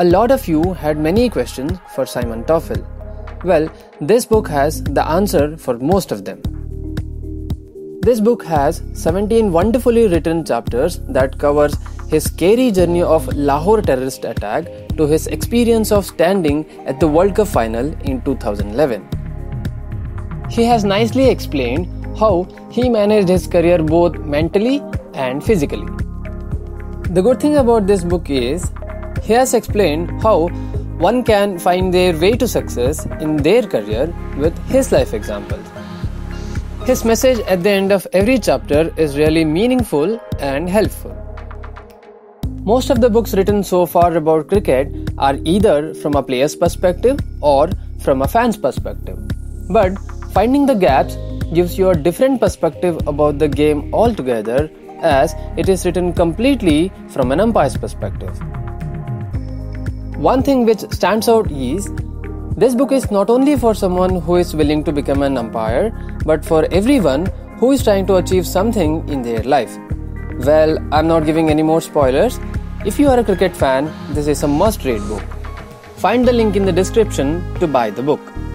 A lot of you had many questions for Simon Taufel. Well, this book has the answer for most of them. This book has 17 wonderfully written chapters that covers his scary journey of Lahore terrorist attack to his experience of standing at the World Cup final in 2011. He has nicely explained how he managed his career both mentally and physically. The good thing about this book is he has explained how one can find their way to success in their career with his life examples. His message at the end of every chapter is really meaningful and helpful. Most of the books written so far about cricket are either from a player's perspective or from a fan's perspective. But Finding the Gaps gives you a different perspective about the game altogether, as it is written completely from an umpire's perspective. One thing which stands out is, this book is not only for someone who is willing to become an umpire, but for everyone who is trying to achieve something in their life. Well, I'm not giving any more spoilers. If you are a cricket fan, this is a must-read book. Find the link in the description to buy the book.